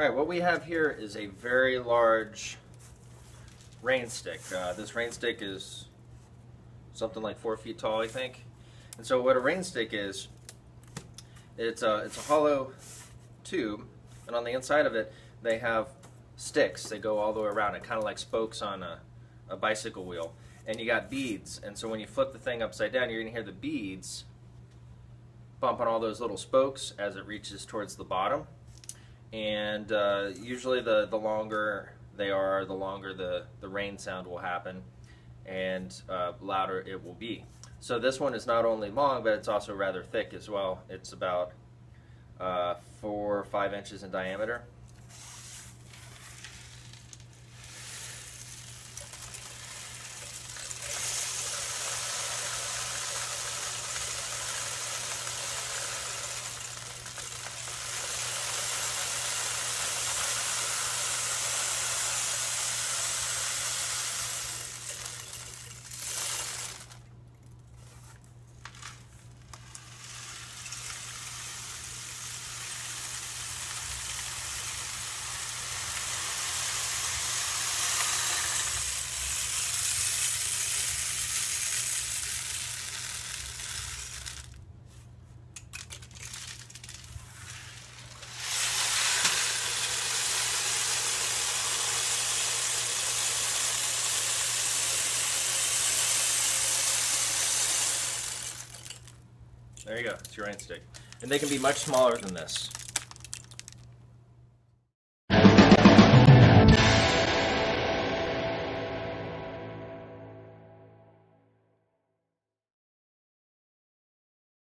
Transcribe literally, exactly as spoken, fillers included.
Alright, what we have here is a very large rainstick. Uh, this rainstick is something like four feet tall, I think. And so what a rainstick is, it's a, it's a hollow tube, and on the inside of it they have sticks that go all the way around it, kind of like spokes on a, a bicycle wheel. And you got beads, and so when you flip the thing upside down, you're going to hear the beads bump on all those little spokes as it reaches towards the bottom. And uh, usually the, the longer they are, the longer the, the rain sound will happen, and uh, louder it will be. So this one is not only long, but it's also rather thick as well. It's about uh, four or five inches in diameter. There you go, it's your rainstick. And they can be much smaller than this.